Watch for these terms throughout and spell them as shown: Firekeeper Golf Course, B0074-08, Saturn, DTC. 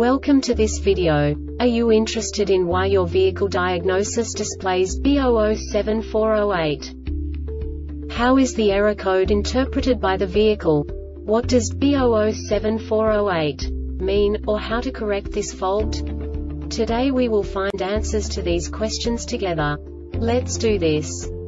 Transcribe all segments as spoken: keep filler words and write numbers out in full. Welcome to this video. Are you interested in why your vehicle diagnosis displays B zero zero seven four dash zero eight? How is the error code interpreted by the vehicle? What does B zero zero seven four dash zero eight mean, or how to correct this fault? Today we will find answers to these questions together. Let's do this.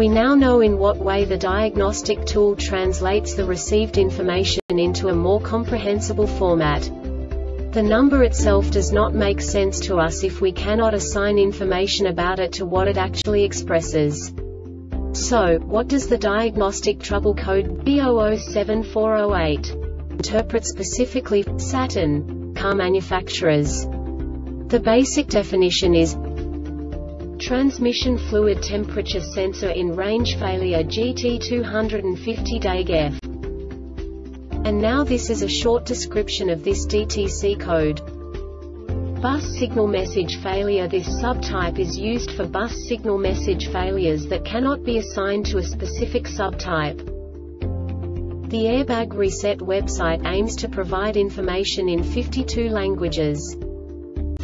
We now know in what way the diagnostic tool translates the received information into a more comprehensible format. The number itself does not make sense to us if we cannot assign information about it to what it actually expresses. So, what does the diagnostic trouble code B zero zero seven four dash zero eight interpret specifically for Saturn car manufacturers? The basic definition is transmission fluid temperature sensor in range failure G T two fifty dash G E F. And now this is a short description of this D T C code. Bus signal message failure. This subtype is used for bus signal message failures that cannot be assigned to a specific subtype. The Airbag Reset website aims to provide information in fifty-two languages.